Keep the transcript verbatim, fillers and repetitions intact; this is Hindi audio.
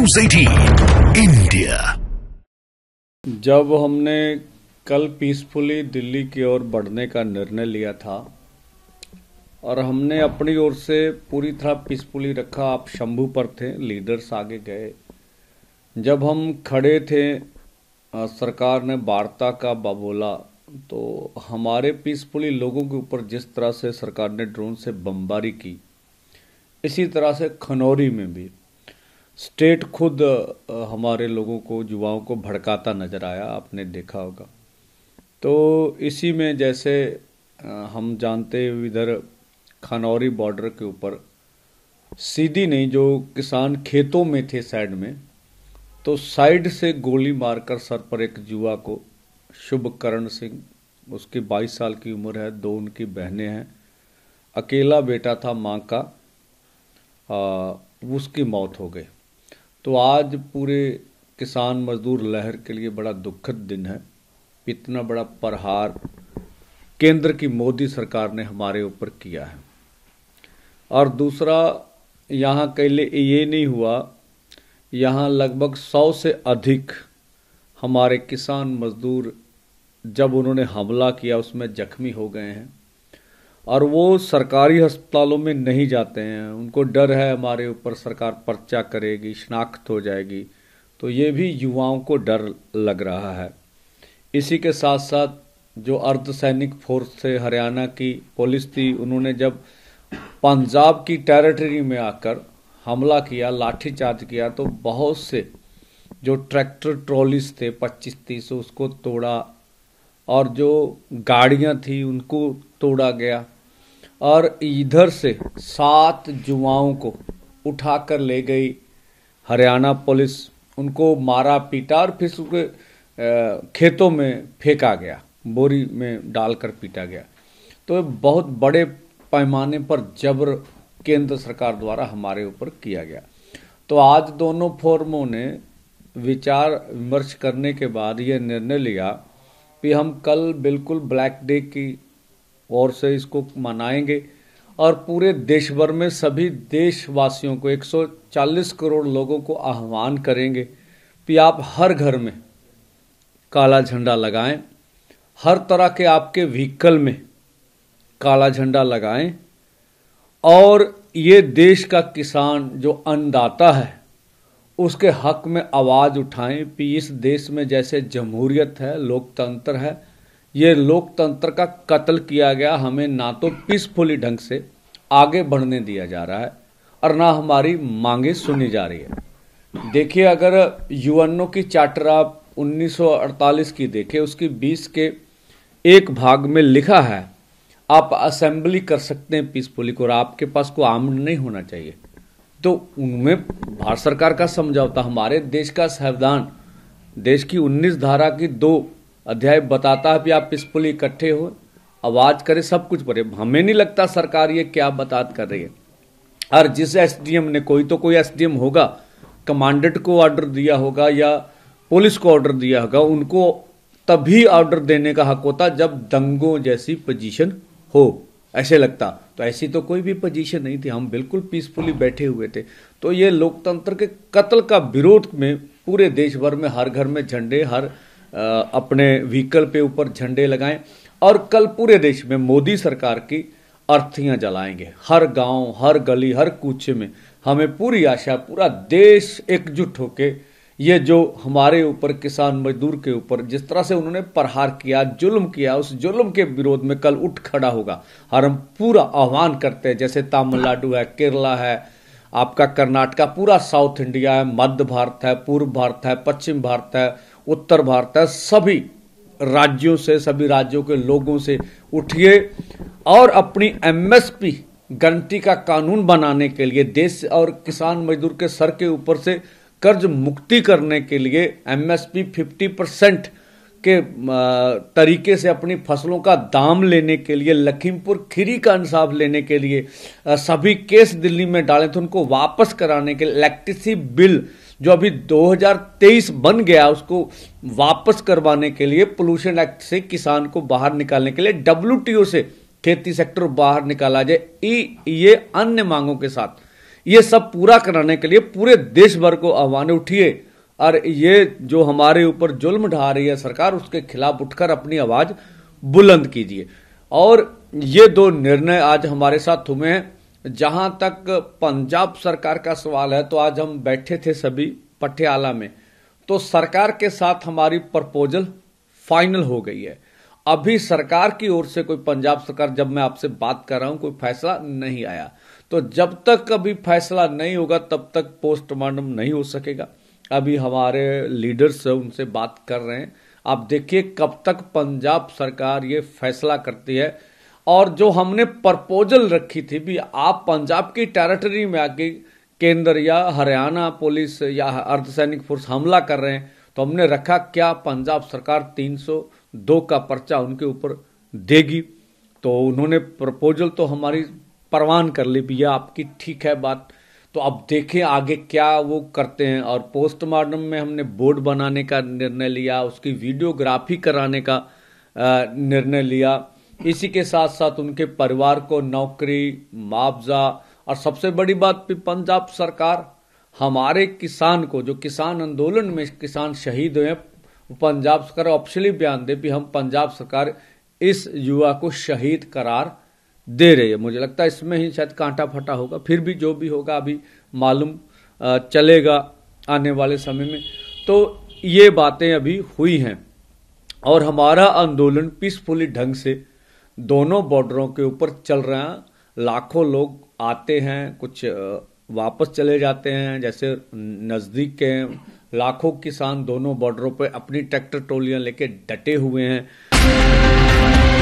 न्यूज़ अठारह इंडिया। जब हमने कल पीसफुली दिल्ली की ओर बढ़ने का निर्णय लिया था और हमने अपनी ओर से पूरी तरह पीसफुली रखा, आप शंभू पर थे, लीडर्स आगे गए। जब हम खड़े थे, सरकार ने वार्ता का बबोला, तो हमारे पीसफुली लोगों के ऊपर जिस तरह से सरकार ने ड्रोन से बमबारी की, इसी तरह से खनौरी में भी स्टेट खुद हमारे लोगों को, युवाओं को भड़काता नजर आया, आपने देखा होगा। तो इसी में जैसे हम जानते इधर खनौरी बॉर्डर के ऊपर सीधी नहीं, जो किसान खेतों में थे साइड में, तो साइड से गोली मारकर सर पर एक युवा को, शुभ करण सिंह, उसकी बाईस साल की उम्र है, दो उनकी बहनें हैं, अकेला बेटा था माँ का, आ, उसकी मौत हो गई। तो आज पूरे किसान मजदूर लहर के लिए बड़ा दुखद दिन है। इतना बड़ा प्रहार केंद्र की मोदी सरकार ने हमारे ऊपर किया है। और दूसरा, यहाँ के लिए ये नहीं हुआ, यहाँ लगभग सौ से अधिक हमारे किसान मजदूर जब उन्होंने हमला किया उसमें जख्मी हो गए हैं और वो सरकारी अस्पतालों में नहीं जाते हैं, उनको डर है हमारे ऊपर सरकार पर्चा करेगी, शनाख्त हो जाएगी। तो ये भी युवाओं को डर लग रहा है। इसी के साथ साथ जो अर्धसैनिक फोर्स थे, हरियाणा की पुलिस थी, उन्होंने जब पंजाब की टेरिटरी में आकर हमला किया, लाठीचार्ज किया, तो बहुत से जो ट्रैक्टर ट्रॉलीज थे पच्चीस तीस, उसको तोड़ा और जो गाड़ियां थी उनको तोड़ा गया और इधर से सात युवाओं को उठाकर ले गई हरियाणा पुलिस, उनको मारा पीटा और फिर उसके खेतों में फेंका गया, बोरी में डालकर पीटा गया। तो बहुत बड़े पैमाने पर जबर केंद्र सरकार द्वारा हमारे ऊपर किया गया। तो आज दोनों फोरमों ने विचार विमर्श करने के बाद ये निर्णय लिया कि हम कल बिल्कुल ब्लैक डे की और से इसको मनाएंगे और पूरे देश भर में सभी देशवासियों को, एक सौ चालीस करोड़ लोगों को आह्वान करेंगे कि आप हर घर में काला झंडा लगाएं, हर तरह के आपके व्हीकल में काला झंडा लगाएं और ये देश का किसान जो अन्नदाता है उसके हक में आवाज़ उठाएं कि इस देश में जैसे जमहूरियत है, लोकतंत्र है, ये लोकतंत्र का कत्ल किया गया। हमें ना तो पीसफुली ढंग से आगे बढ़ने दिया जा रहा है और ना हमारी मांगे सुनी जा रही है। देखिए, अगर यूएनओ की चार्टर आप उन्नीस सौ अड़तालीस की देखें, उसकी बीस के एक भाग में लिखा है आप असेंबली कर सकते हैं पीसफुली को और आपके पास को आर्म नहीं होना चाहिए। तो उनमें भारत सरकार का समझौता, हमारे देश का संविधान, देश की उन्नीस धारा की दो अध्याय बताता है कि आप पीसफुली इकट्ठे हो, आवाज करें, सब कुछ करें। हमें नहीं लगता सरकार ये क्या बात कर रही है। और जिस एसडीएम ने, कोई तो कोई एसडीएम होगा, कमांडेंट को ऑर्डर दिया होगा या पुलिस को ऑर्डर दिया होगा, उनको तभी ऑर्डर देने का हक होता जब दंगों जैसी पोजीशन हो, ऐसे लगता। तो ऐसी तो कोई भी पोजीशन नहीं थी, हम बिल्कुल पीसफुली बैठे हुए थे। तो ये लोकतंत्र के कत्ल का विरोध में पूरे देश भर में हर घर में झंडे, हर अपने व्हीकल पे ऊपर झंडे लगाएं और कल पूरे देश में मोदी सरकार की अर्थियां जलाएंगे, हर गांव, हर गली, हर कूचे में। हमें पूरी आशा, पूरा देश एकजुट होके ये जो हमारे ऊपर किसान मजदूर के ऊपर जिस तरह से उन्होंने प्रहार किया, जुल्म किया, उस जुल्म के विरोध में कल उठ खड़ा होगा और हम पूरा आह्वान करते हैं। जैसे तमिलनाडु है, केरला है, आपका कर्नाटका, पूरा साउथ इंडिया है, मध्य भारत है, पूर्व भारत है, पश्चिम भारत है, उत्तर भारत है, सभी राज्यों से, सभी राज्यों के लोगों से उठिए और अपनी एमएसपी गारंटी का कानून बनाने के लिए, देश और किसान मजदूर के सर के ऊपर से कर्ज मुक्ति करने के लिए, एमएसपी पचास परसेंट के तरीके से अपनी फसलों का दाम लेने के लिए, लखीमपुर खीरी का इंसाफ लेने के लिए, सभी केस दिल्ली में डाले थे उनको वापस कराने के लिए, इलेक्ट्रिसिटी बिल जो अभी दो हज़ार तेईस बन गया उसको वापस करवाने के लिए, पोल्यूशन एक्ट से किसान को बाहर निकालने के लिए, डब्लू टी ओ से खेती सेक्टर बाहर निकाला जाए। ये अन्य मांगों के साथ ये सब पूरा कराने के लिए पूरे देश भर को आह्वान उठिए और ये जो हमारे ऊपर जुल्म ढा रही है सरकार, उसके खिलाफ उठकर अपनी आवाज बुलंद कीजिए। और ये दो निर्णय आज हमारे साथ हुए हैं। जहां तक पंजाब सरकार का सवाल है, तो आज हम बैठे थे सभी पटियाला में, तो सरकार के साथ हमारी प्रपोजल फाइनल हो गई है। अभी सरकार की ओर से कोई, पंजाब सरकार, जब मैं आपसे बात कर रहा हूं, कोई फैसला नहीं आया। तो जब तक अभी फैसला नहीं होगा तब तक पोस्टमार्टम नहीं हो सकेगा। अभी हमारे लीडर्स उनसे बात कर रहे हैं। आप देखिए कब तक पंजाब सरकार ये फैसला करती है। और जो हमने प्रपोजल रखी थी भी, आप पंजाब की टेरिटरी में आके केंद्र या हरियाणा पुलिस या अर्धसैनिक फोर्स हमला कर रहे हैं, तो हमने रखा क्या पंजाब सरकार तीन सौ दो का पर्चा उनके ऊपर देगी। तो उन्होंने प्रपोजल तो हमारी परवान कर ली भी, यह आपकी ठीक है बात। तो अब देखें आगे क्या वो करते हैं। और पोस्टमार्टम में हमने बोर्ड बनाने का निर्णय लिया, उसकी वीडियोग्राफी कराने का निर्णय लिया। इसी के साथ साथ उनके परिवार को नौकरी, मुआवजा, और सबसे बड़ी बात भी पंजाब सरकार हमारे किसान को, जो किसान आंदोलन में किसान शहीद हुए, पंजाब सरकार ऑफिशियली बयान दे भी हम, पंजाब सरकार इस युवा को शहीद करार दे रही है। मुझे लगता है इसमें ही शायद कांटा फटा होगा। फिर भी जो भी होगा अभी मालूम चलेगा आने वाले समय में। तो ये बातें अभी हुई हैं और हमारा आंदोलन पीसफुली ढंग से दोनों बॉर्डरों के ऊपर चल रहा है। लाखों लोग आते हैं, कुछ वापस चले जाते हैं, जैसे नज़दीक के लाखों किसान दोनों बॉर्डरों पर अपनी ट्रैक्टर ट्रॉलियां लेके डटे हुए हैं।